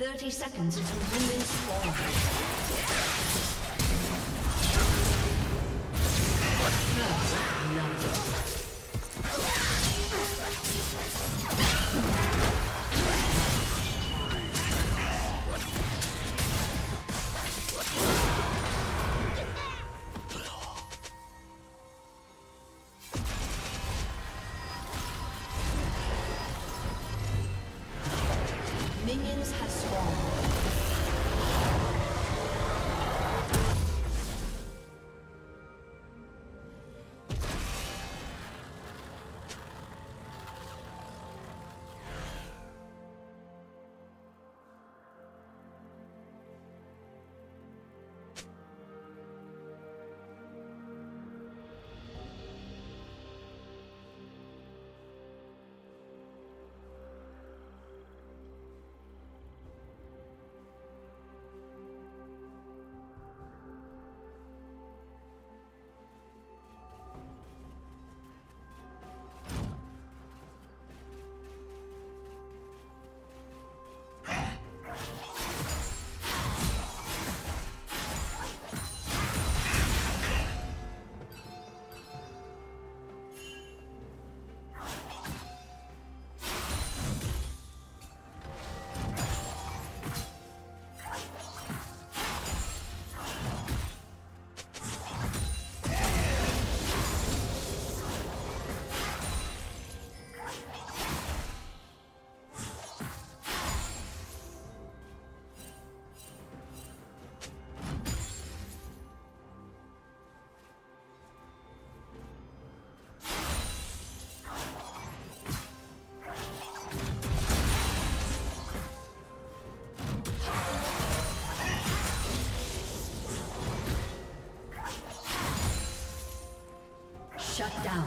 30 seconds to human spawn. First, love. Shut down.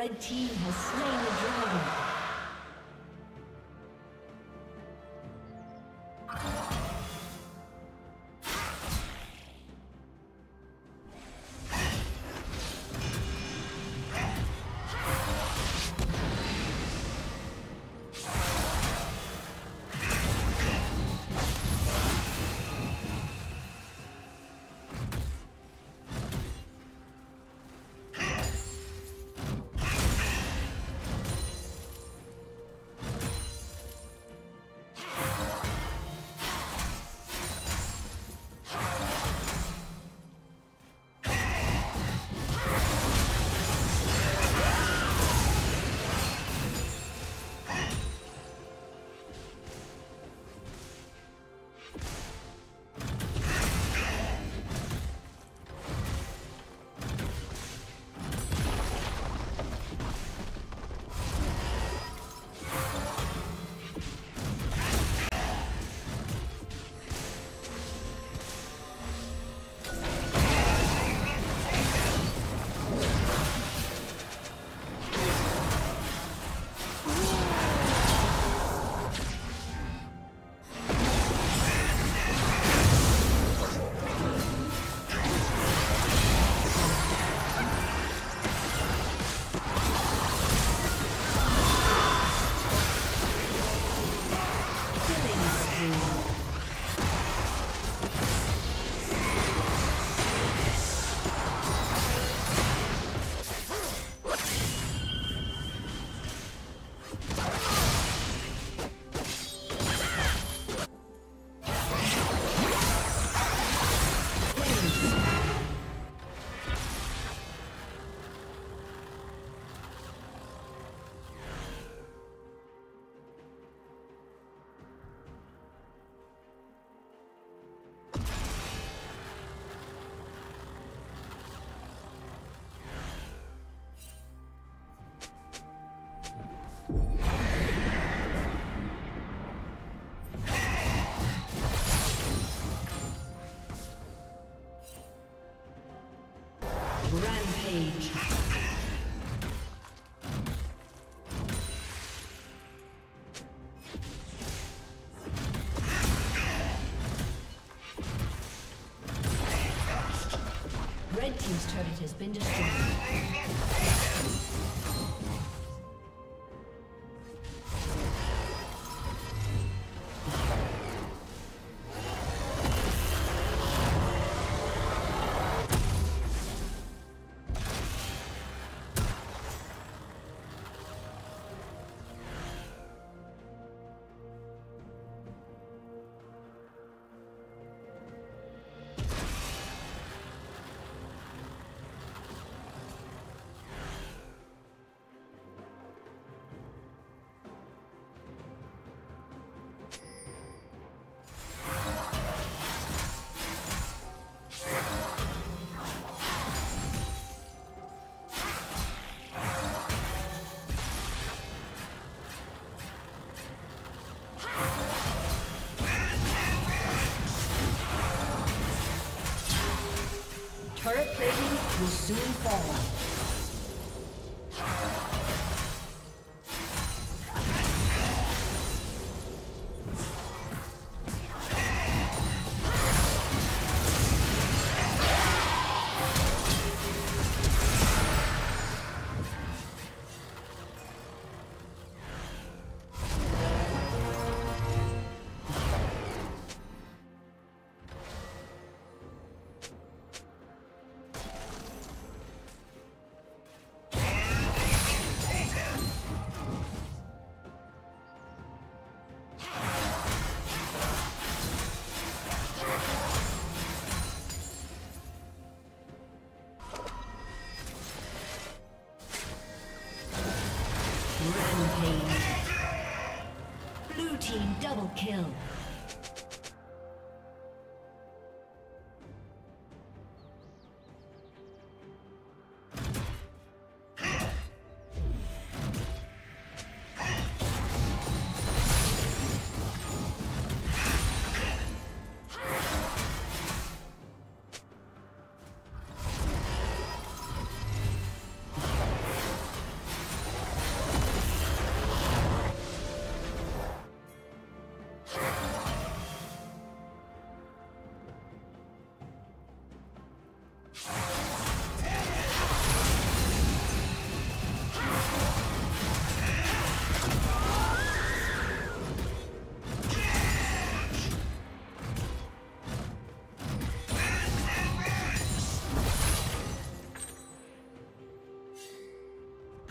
Red team has slain the dragon. Red team's turret has been destroyed. Turret plating will soon fall.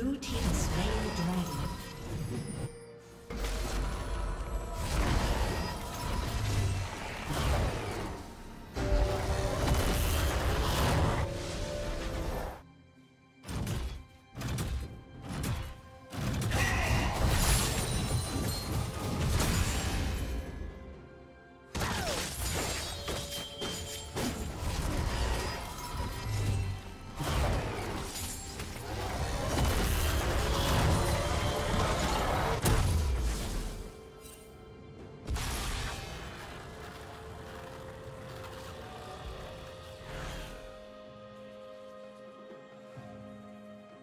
Blue team slain the dragon.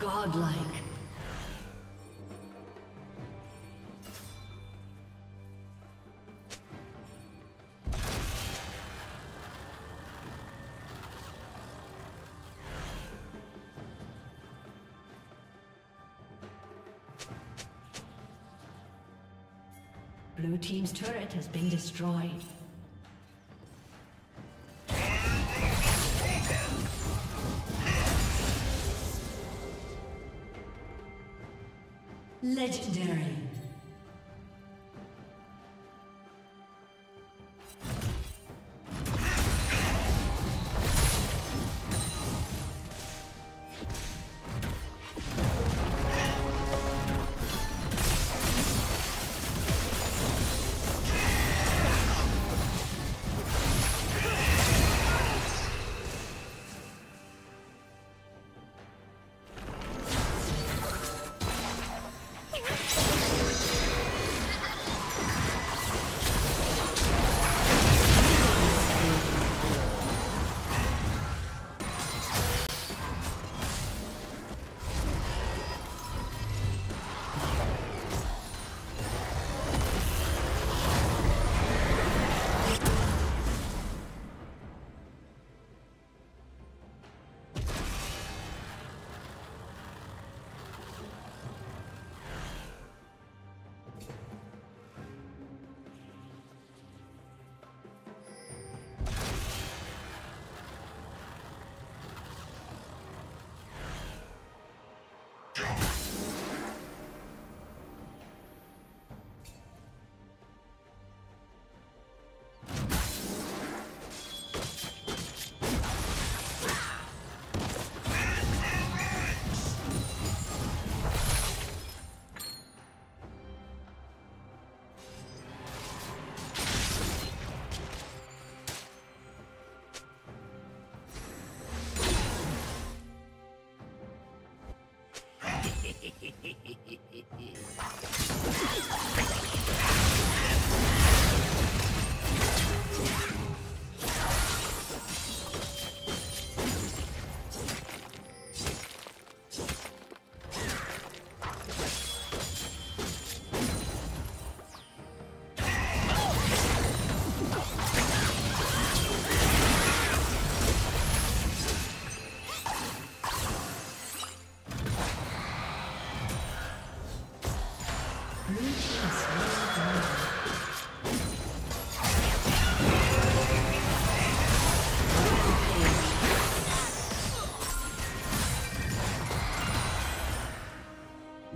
Godlike. Blue team's turret has been destroyed. Legendary.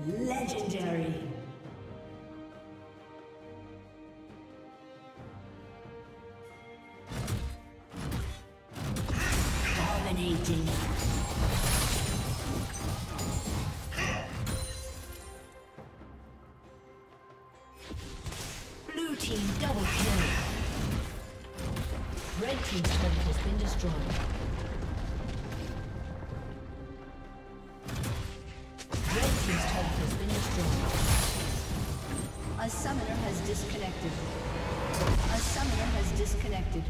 Legendary. Dominating. Blue team double kill. Red team's turret has been destroyed. A summoner has disconnected.